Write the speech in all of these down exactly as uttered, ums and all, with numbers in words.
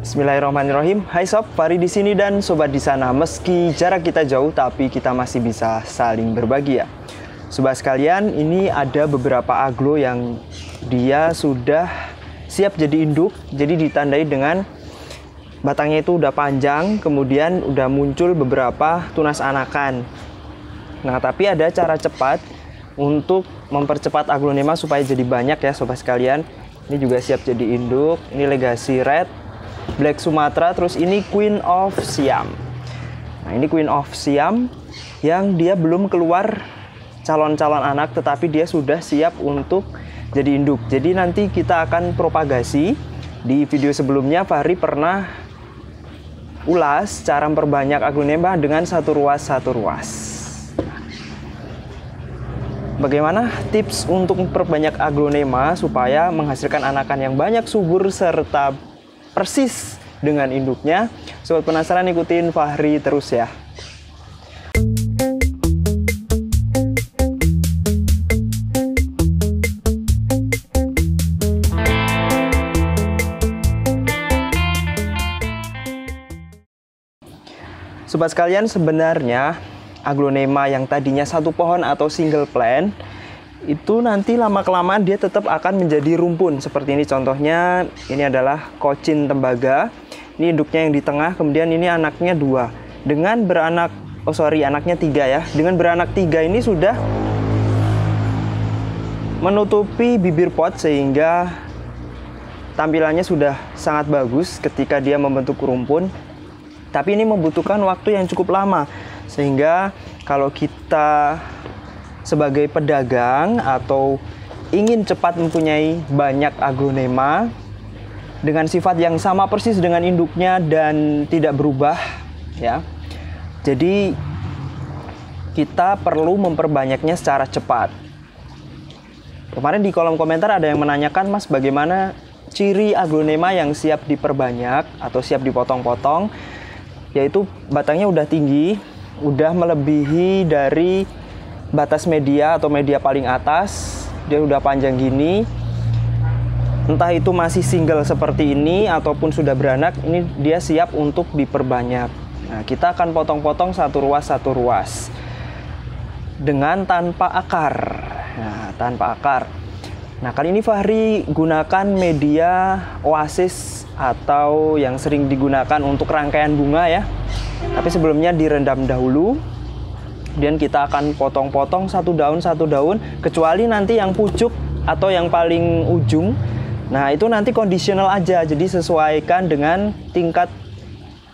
Bismillahirrahmanirrahim. Hai sob, Fahri di sini dan sobat di sana. Meski jarak kita jauh, tapi kita masih bisa saling berbagi ya. Sobat sekalian, ini ada beberapa aglo yang dia sudah siap jadi induk. Jadi ditandai dengan batangnya itu udah panjang, kemudian udah muncul beberapa tunas anakan. Nah, tapi ada cara cepat untuk mempercepat aglonema supaya jadi banyak ya sobat sekalian. Ini juga siap jadi induk. Ini Legacy Red, Black Sumatra, terus ini Queen of Siam. Nah, ini Queen of Siam yang dia belum keluar calon-calon anak, tetapi dia sudah siap untuk jadi induk. Jadi nanti kita akan propagasi. Di video sebelumnya Fahri pernah ulas cara memperbanyak aglonema dengan satu ruas satu ruas. Bagaimana tips untuk memperbanyak aglonema supaya menghasilkan anakan yang banyak, subur, serta persis dengan induknya? Sobat penasaran, ikutin Fahri terus ya. Sobat sekalian, sebenarnya aglonema yang tadinya satu pohon atau single plant itu nanti lama-kelamaan dia tetap akan menjadi rumpun. Seperti ini contohnya, ini adalah Cochin tembaga. Ini induknya yang di tengah, kemudian ini anaknya dua. Dengan beranak, oh sorry, anaknya tiga ya. Dengan beranak tiga ini sudah menutupi bibir pot sehingga tampilannya sudah sangat bagus ketika dia membentuk rumpun. Tapi ini membutuhkan waktu yang cukup lama. Sehingga kalau kita sebagai pedagang atau ingin cepat mempunyai banyak aglonema dengan sifat yang sama persis dengan induknya dan tidak berubah ya. Jadi kita perlu memperbanyaknya secara cepat. Kemarin di kolom komentar ada yang menanyakan, "Mas, bagaimana ciri aglonema yang siap diperbanyak atau siap dipotong-potong?" Yaitu batangnya udah tinggi, udah melebihi dari batas media atau media paling atas, dia udah panjang gini. Entah itu masih single seperti ini ataupun sudah beranak, ini dia siap untuk diperbanyak. Nah, kita akan potong-potong satu ruas satu ruas dengan tanpa akar. Nah, tanpa akar. Nah, kali ini Fahri gunakan media Oasis atau yang sering digunakan untuk rangkaian bunga ya. Tapi sebelumnya direndam dahulu. Kemudian kita akan potong-potong satu daun satu daun, kecuali nanti yang pucuk atau yang paling ujung. Nah, itu nanti kondisional aja. Jadi sesuaikan dengan tingkat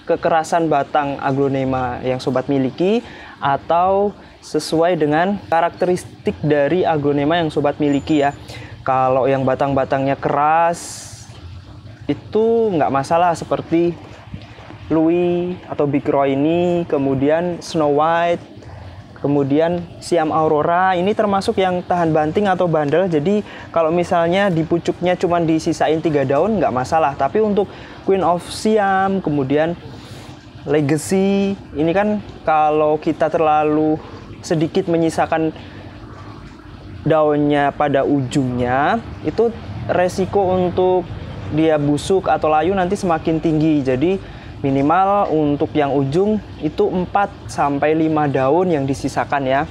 kekerasan batang aglonema yang sobat miliki atau sesuai dengan karakteristik dari aglonema yang sobat miliki ya. Kalau yang batang-batangnya keras itu nggak masalah, seperti Louis atau Big Roy ini, kemudian Snow White, kemudian Siam Aurora, ini termasuk yang tahan banting atau bandel. Jadi kalau misalnya di pucuknya cuma disisain tiga daun nggak masalah. Tapi untuk Queen of Siam, kemudian Legacy, ini kan kalau kita terlalu sedikit menyisakan daunnya pada ujungnya, itu resiko untuk dia busuk atau layu nanti semakin tinggi. Jadi minimal untuk yang ujung itu empat sampai lima daun yang disisakan ya.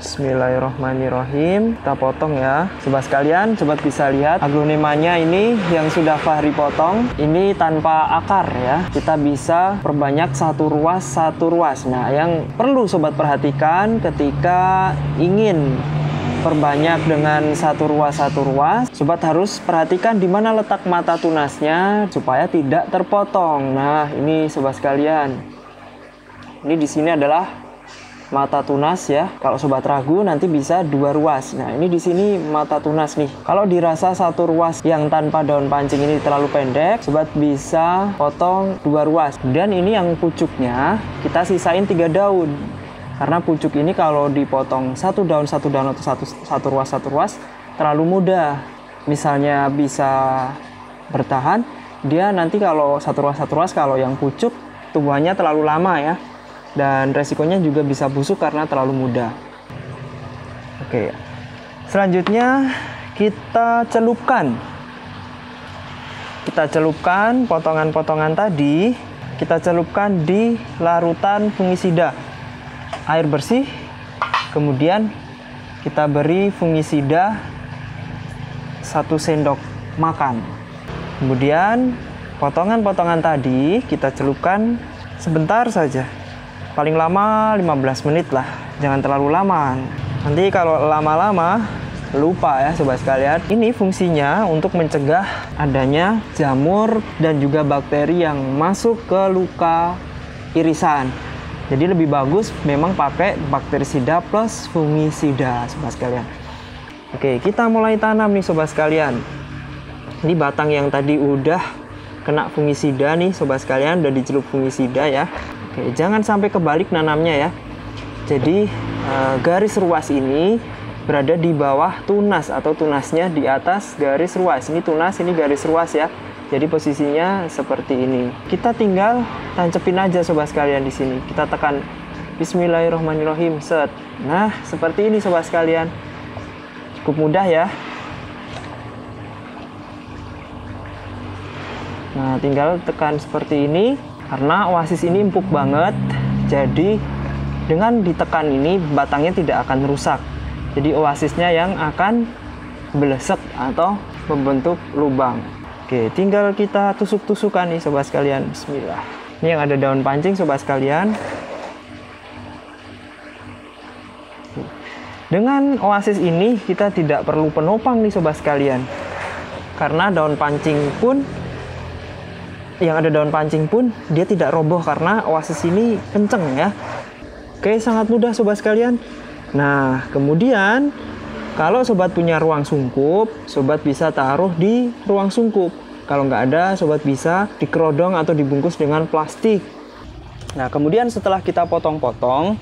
Bismillahirrahmanirrahim. Kita potong ya. Sobat sekalian, sobat bisa lihat aglonemanya ini yang sudah Fahri potong. Ini tanpa akar ya. Kita bisa perbanyak satu ruas satu ruas. Nah, yang perlu sobat perhatikan ketika ingin perbanyak dengan satu ruas satu ruas, sobat harus perhatikan di mana letak mata tunasnya supaya tidak terpotong. Nah, ini sobat sekalian, ini di sini adalah mata tunas ya. Kalau sobat ragu nanti bisa dua ruas. Nah, ini di sini mata tunas nih. Kalau dirasa satu ruas yang tanpa daun pancing ini terlalu pendek, sobat bisa potong dua ruas. Dan ini yang pucuknya kita sisain tiga daun. Karena pucuk ini kalau dipotong satu daun satu daun atau satu, satu ruas satu ruas terlalu mudah. Misalnya bisa bertahan, dia nanti kalau satu ruas satu ruas, kalau yang pucuk tumbuhannya terlalu lama ya. Dan resikonya juga bisa busuk karena terlalu muda. Oke, selanjutnya kita celupkan. Kita celupkan potongan-potongan tadi, kita celupkan di larutan fungisida air bersih, kemudian kita beri fungisida satu sendok makan. Kemudian potongan-potongan tadi kita celupkan sebentar saja, paling lama lima belas menit lah, jangan terlalu lama. Nanti kalau lama-lama lupa ya sobat sekalian. Ini fungsinya untuk mencegah adanya jamur dan juga bakteri yang masuk ke luka irisan. Jadi lebih bagus memang pakai bakterisida plus fungisida sobat sekalian. Oke, kita mulai tanam nih sobat sekalian. Ini batang yang tadi udah kena fungisida nih sobat sekalian, udah dicelup fungisida ya. Oke, jangan sampai kebalik nanamnya ya. Jadi garis ruas ini berada di bawah tunas, atau tunasnya di atas garis ruas. Ini tunas, ini garis ruas ya. Jadi posisinya seperti ini. Kita tinggal tancepin aja sobat sekalian di sini. Kita tekan bismillahirrahmanirrahim, set. Nah, seperti ini sobat sekalian. Cukup mudah ya. Nah, tinggal tekan seperti ini. Karena oasis ini empuk banget, jadi dengan ditekan ini batangnya tidak akan rusak. Jadi oasisnya yang akan belesek atau membentuk lubang. Oke, tinggal kita tusuk-tusukan nih sobat sekalian. Bismillah. Ini yang ada daun pancing sobat sekalian. Dengan oasis ini kita tidak perlu penopang nih sobat sekalian. Karena daun pancing pun, yang ada daun pancing pun dia tidak roboh karena oasis ini kenceng ya. Oke, sangat mudah sobat sekalian. Nah, kemudian kalau sobat punya ruang sungkup, sobat bisa taruh di ruang sungkup. Kalau nggak ada, sobat bisa dikerodong atau dibungkus dengan plastik. Nah, kemudian setelah kita potong-potong,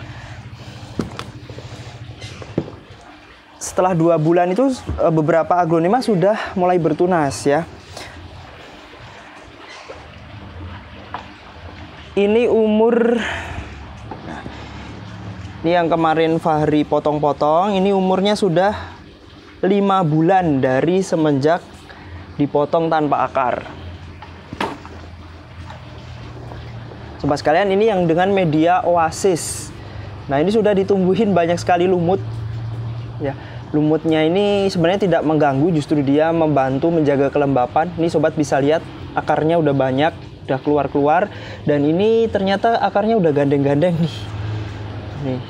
setelah dua bulan itu beberapa aglonema sudah mulai bertunas ya. Ini umur... Ini yang kemarin Fahri potong-potong, ini umurnya sudah lima bulan dari semenjak dipotong tanpa akar. Sobat sekalian, ini yang dengan media oasis. Nah, ini sudah ditumbuhin banyak sekali lumut. Ya, lumutnya ini sebenarnya tidak mengganggu, justru dia membantu menjaga kelembapan. Ini sobat bisa lihat akarnya udah banyak, udah keluar-keluar. Dan ini ternyata akarnya udah gandeng-gandeng nih. Nih.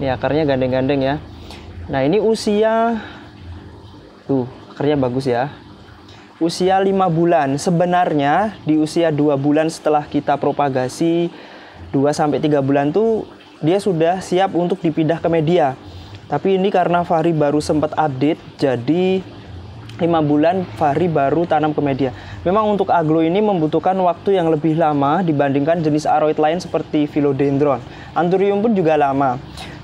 Ini akarnya gandeng-gandeng ya. Nah, ini usia, tuh akarnya bagus ya. Usia lima bulan. Sebenarnya di usia dua bulan setelah kita propagasi, dua sampai tiga bulan tuh dia sudah siap untuk dipindah ke media. Tapi ini karena Fahri baru sempat update, jadi lima bulan Fahri baru tanam ke media. Memang untuk aglo ini membutuhkan waktu yang lebih lama dibandingkan jenis aroid lain seperti philodendron. Anthurium pun juga lama.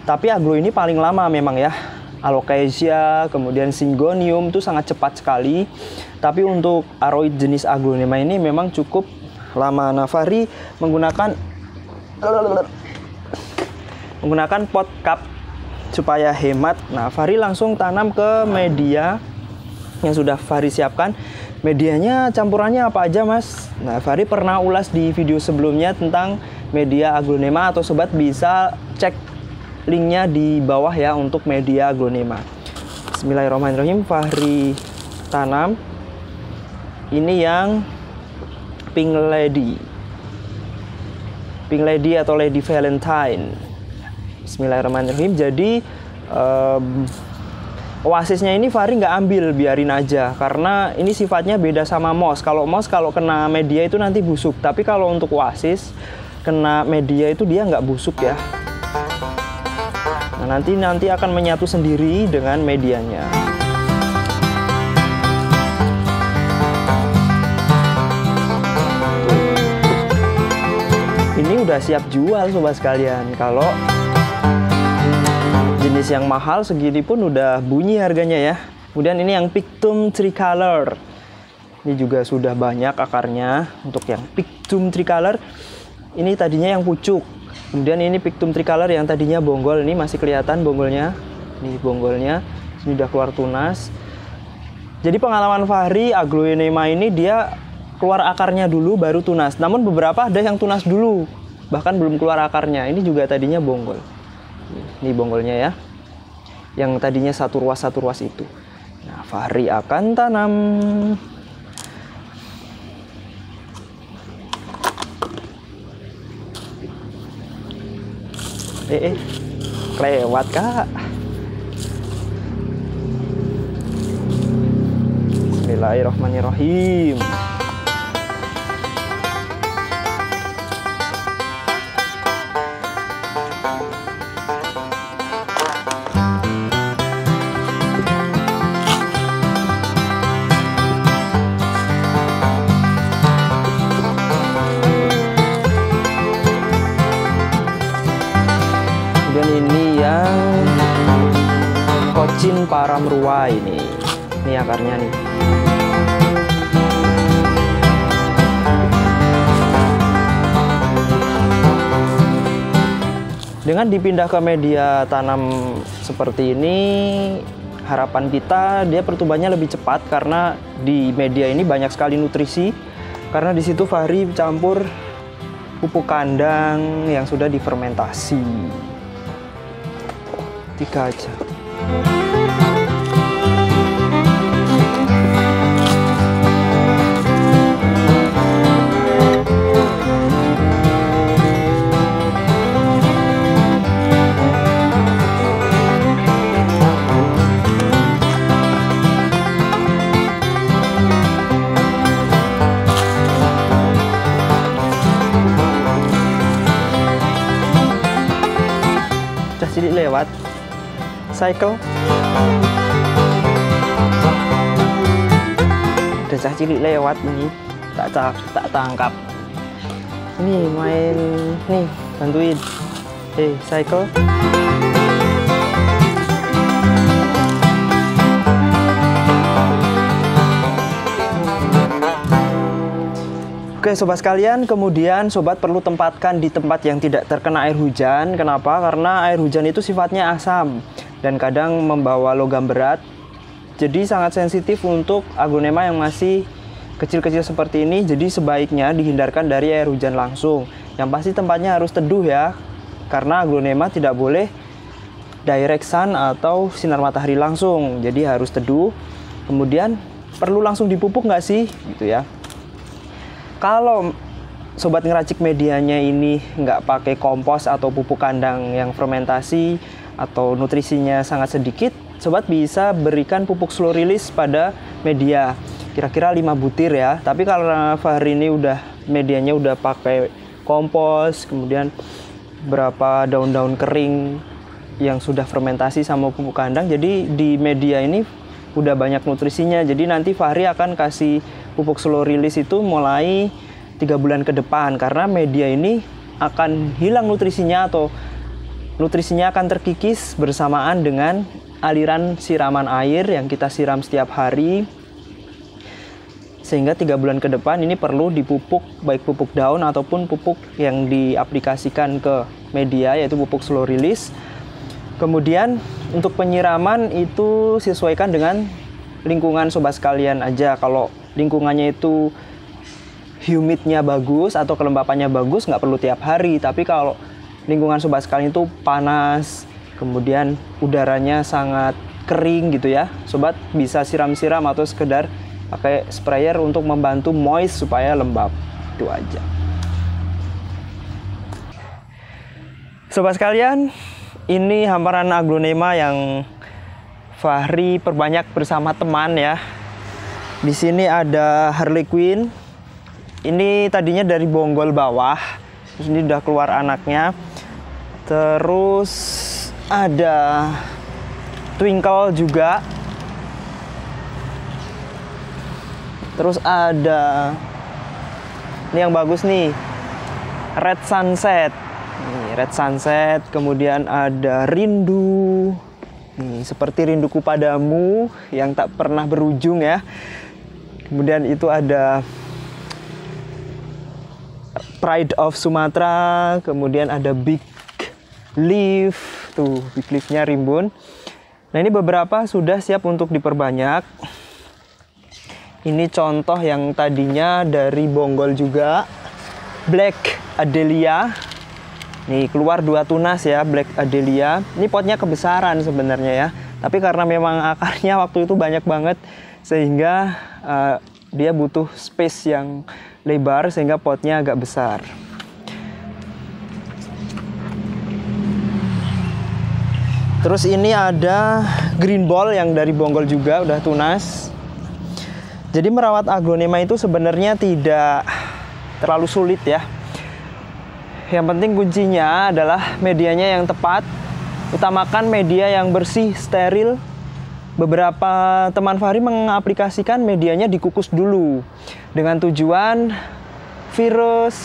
Tapi aglo ini paling lama memang ya. Alocasia, kemudian syngonium itu sangat cepat sekali. Tapi untuk aroid jenis aglonema ini memang cukup lama. Nah, Fahri menggunakan menggunakan pot cup supaya hemat. Nah, Fahri langsung tanam ke media yang sudah Fahri siapkan. Medianya campurannya apa aja, Mas? Nah, Fahri pernah ulas di video sebelumnya tentang media aglonema, atau sobat bisa cek linknya di bawah ya untuk media aglonema. Bismillahirrahmanirrahim, Fahri tanam ini yang Pink Lady, Pink Lady atau Lady Valentine. Bismillahirrahmanirrahim. Jadi um, oasisnya ini Fahri nggak ambil, biarin aja karena ini sifatnya beda sama moss. Kalau moss kalau kena media itu nanti busuk, tapi kalau untuk oasis kena media itu dia nggak busuk ya. Nanti nanti akan menyatu sendiri dengan medianya. Ini udah siap jual sobat sekalian. Kalau jenis yang mahal segini pun udah bunyi harganya ya. Kemudian ini yang Pictum Tricolor. Ini juga sudah banyak akarnya untuk yang Pictum Tricolor. Ini tadinya yang pucuk. Kemudian ini Pictum Tricolor yang tadinya bonggol, ini masih kelihatan bonggolnya. Ini bonggolnya, ini udah keluar tunas. Jadi pengalaman Fahri, aglonema ini dia keluar akarnya dulu baru tunas. Namun beberapa ada yang tunas dulu, bahkan belum keluar akarnya. Ini juga tadinya bonggol. Ini bonggolnya ya, yang tadinya satu ruas-satu ruas itu. Nah, Fahri akan tanam. Eh, eh. Lewat, Kak. Bismillahirrahmanirrahim. Kocin para merua ini, ini akarnya nih. Dengan dipindah ke media tanam seperti ini, harapan kita dia pertumbuhannya lebih cepat karena di media ini banyak sekali nutrisi. Karena di situ Fahri campur pupuk kandang yang sudah difermentasi. Tiga aja. Cah cilik lewat cycle. Ada cah cilik lewat nih, tak tak tak tangkap. Ini main nih, bantuin. Eh, hey, cycle. Oke sobat sekalian, kemudian sobat perlu tempatkan di tempat yang tidak terkena air hujan. Kenapa? Karena air hujan itu sifatnya asam dan kadang membawa logam berat. Jadi sangat sensitif untuk aglonema yang masih kecil-kecil seperti ini. Jadi sebaiknya dihindarkan dari air hujan langsung. Yang pasti tempatnya harus teduh ya, karena aglonema tidak boleh direct sun atau sinar matahari langsung. Jadi harus teduh. Kemudian perlu langsung dipupuk nggak sih? Gitu ya. Kalau sobat ngeracik medianya ini nggak pakai kompos atau pupuk kandang yang fermentasi atau nutrisinya sangat sedikit, sobat bisa berikan pupuk slow release pada media kira-kira lima butir ya. Tapi karena Fahri ini udah medianya udah pakai kompos, kemudian berapa daun-daun kering yang sudah fermentasi sama pupuk kandang, jadi di media ini udah banyak nutrisinya. Jadi nanti Fahri akan kasih pupuk slow release itu mulai tiga bulan ke depan, karena media ini akan hilang nutrisinya atau nutrisinya akan terkikis bersamaan dengan aliran siraman air yang kita siram setiap hari, sehingga tiga bulan ke depan ini perlu dipupuk, baik pupuk daun ataupun pupuk yang diaplikasikan ke media, yaitu pupuk slow release. Kemudian untuk penyiraman itu sesuaikan dengan lingkungan sobat sekalian aja. Kalau lingkungannya itu humidnya bagus atau kelembapannya bagus, nggak perlu tiap hari. Tapi kalau lingkungan sobat sekalian itu panas, kemudian udaranya sangat kering gitu ya, sobat bisa siram-siram atau sekedar pakai sprayer untuk membantu moist supaya lembab. Itu aja sobat sekalian, ini hamparan aglonema yang Fahri perbanyak bersama teman ya. Di sini ada Harley Quinn, ini tadinya dari bonggol bawah, terus ini udah keluar anaknya. Terus ada Twinkle juga. Terus ada ini yang bagus nih, Red Sunset. Nih, Red Sunset. Kemudian ada Rindu. Nih, seperti rinduku padamu yang tak pernah berujung ya. Kemudian itu ada Pride of Sumatra. Kemudian ada Big Leaf. Tuh, big leaf-nya rimbun. Nah, ini beberapa sudah siap untuk diperbanyak. Ini contoh yang tadinya dari bonggol juga, Black Adelia. Nih keluar dua tunas ya, Black Adelia. Ini potnya kebesaran sebenarnya ya, tapi karena memang akarnya waktu itu banyak banget, sehingga uh, dia butuh space yang lebar sehingga potnya agak besar. Terus ini ada green ball yang dari bonggol juga, udah tunas. Jadi merawat aglonema itu sebenarnya tidak terlalu sulit ya. Yang penting kuncinya adalah medianya yang tepat. Utamakan media yang bersih, steril. Beberapa teman Fahri mengaplikasikan medianya dikukus dulu dengan tujuan virus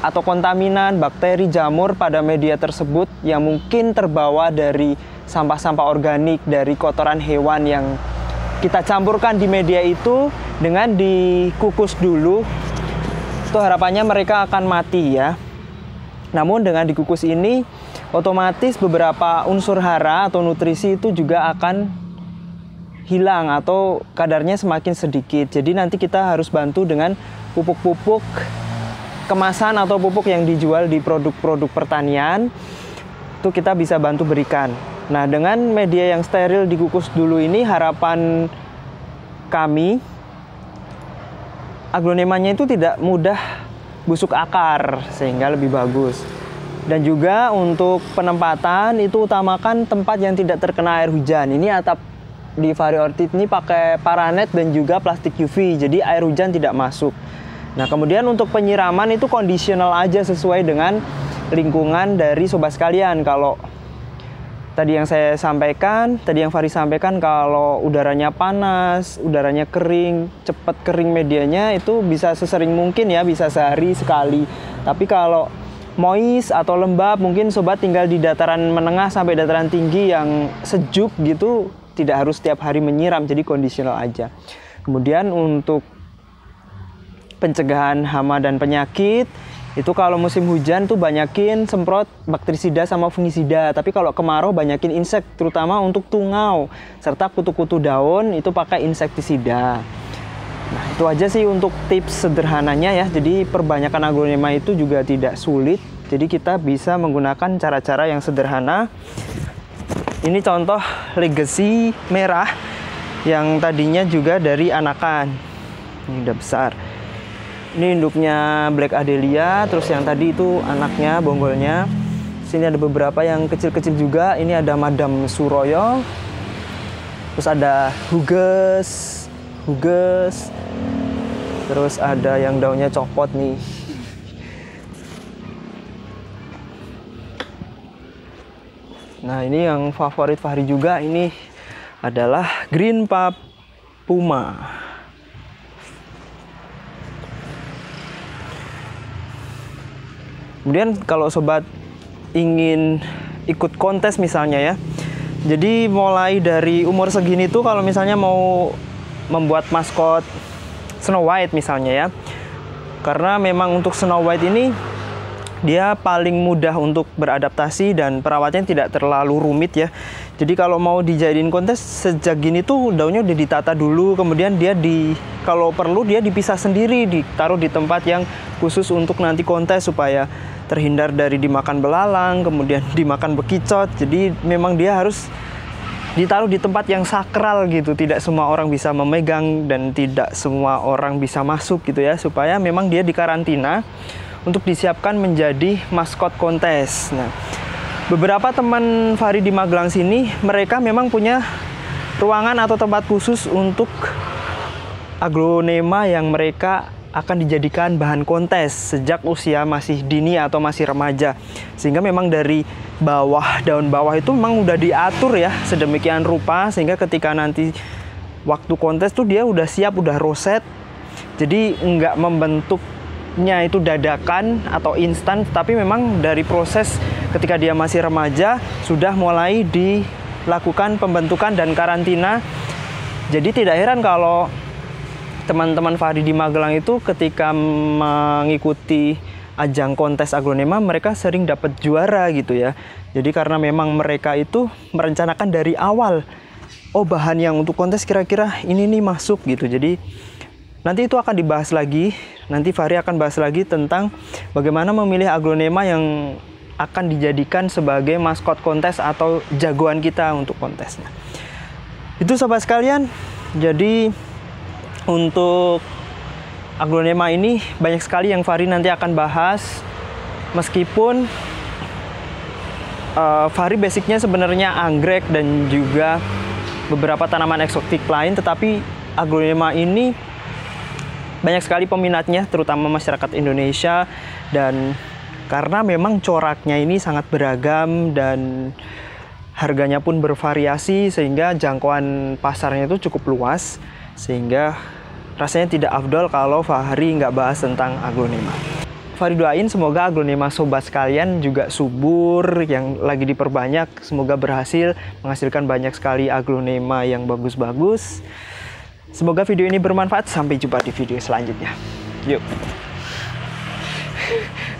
atau kontaminan, bakteri, jamur pada media tersebut yang mungkin terbawa dari sampah-sampah organik, dari kotoran hewan yang kita campurkan di media itu. Dengan dikukus dulu itu harapannya mereka akan mati ya. Namun dengan dikukus ini otomatis beberapa unsur hara atau nutrisi itu juga akan hilang atau kadarnya semakin sedikit. Jadi nanti kita harus bantu dengan pupuk-pupuk kemasan atau pupuk yang dijual di produk-produk pertanian. Itu kita bisa bantu berikan. Nah, dengan media yang steril dikukus dulu ini, harapan kami aglonemanya itu tidak mudah busuk akar sehingga lebih bagus. Dan juga untuk penempatan itu utamakan tempat yang tidak terkena air hujan. Ini atap di Fahri Orchid ini pakai paranet dan juga plastik U V, jadi air hujan tidak masuk. Nah, kemudian untuk penyiraman itu kondisional aja sesuai dengan lingkungan dari sobat sekalian. Kalau tadi yang saya sampaikan, tadi yang Fahri sampaikan, kalau udaranya panas, udaranya kering, cepat kering medianya, itu bisa sesering mungkin ya, bisa sehari sekali. Tapi kalau moist atau lembab, mungkin sobat tinggal di dataran menengah sampai dataran tinggi yang sejuk gitu, tidak harus setiap hari menyiram, jadi kondisional aja. Kemudian untuk pencegahan hama dan penyakit, itu kalau musim hujan tuh banyakin semprot bakterisida sama fungisida. Tapi kalau kemarau banyakin insek, terutama untuk tungau serta kutu-kutu daun itu pakai insektisida. Nah, itu aja sih untuk tips sederhananya ya. Jadi perbanyakan aglonema itu juga tidak sulit. Jadi kita bisa menggunakan cara-cara yang sederhana. Ini contoh legacy merah yang tadinya juga dari anakan. Ini udah besar. Ini induknya Black Adelia, terus yang tadi itu anaknya, bonggolnya. Sini ada beberapa yang kecil-kecil juga. Ini ada Madam Suroyo. Terus ada Huges, Huges. Terus ada yang daunnya copot nih. Nah, ini yang favorit Fahri juga. Ini adalah Green Papuma. Kemudian kalau sobat ingin ikut kontes misalnya ya, jadi mulai dari umur segini tuh kalau misalnya mau membuat maskot Snow White misalnya ya, karena memang untuk Snow White ini dia paling mudah untuk beradaptasi dan perawatnya tidak terlalu rumit ya. Jadi kalau mau dijadiin kontes sejak gini tuh daunnya udah ditata dulu, kemudian dia di kalau perlu dia dipisah sendiri, ditaruh di tempat yang khusus untuk nanti kontes supaya terhindar dari dimakan belalang, kemudian dimakan bekicot. Jadi memang dia harus ditaruh di tempat yang sakral gitu, tidak semua orang bisa memegang dan tidak semua orang bisa masuk gitu ya, supaya memang dia dikarantina untuk disiapkan menjadi maskot kontes. Nah, beberapa teman Fahri di Magelang sini mereka memang punya ruangan atau tempat khusus untuk aglonema yang mereka akan dijadikan bahan kontes sejak usia masih dini atau masih remaja. Sehingga memang dari bawah, daun bawah itu memang udah diatur ya sedemikian rupa, sehingga ketika nanti waktu kontes tuh dia udah siap, udah roset. Jadi nggak membentuknya itu dadakan atau instan, tapi memang dari proses ketika dia masih remaja sudah mulai dilakukan pembentukan dan karantina. Jadi tidak heran kalau teman-teman Fahri di Magelang itu ketika mengikuti ajang kontes aglonema mereka sering dapat juara gitu ya. Jadi karena memang mereka itu merencanakan dari awal. oh bahan yang untuk kontes kira-kira ini nih masuk gitu. Jadi nanti itu akan dibahas lagi, nanti Fahri akan bahas lagi tentang bagaimana memilih aglonema yang akan dijadikan sebagai maskot kontes atau jagoan kita untuk kontesnya. Itu sobat sekalian, jadi untuk aglonema ini banyak sekali yang Fahri nanti akan bahas, meskipun uh, Fahri basicnya sebenarnya anggrek dan juga beberapa tanaman eksotik lain, tetapi aglonema ini banyak sekali peminatnya, terutama masyarakat Indonesia, dan karena memang coraknya ini sangat beragam dan harganya pun bervariasi, sehingga jangkauan pasarnya itu cukup luas, sehingga rasanya tidak afdol kalau Fahri nggak bahas tentang aglonema. Fahri doain semoga aglonema sobat sekalian juga subur, yang lagi diperbanyak, semoga berhasil menghasilkan banyak sekali aglonema yang bagus-bagus. Semoga video ini bermanfaat, sampai jumpa di video selanjutnya. Yuk!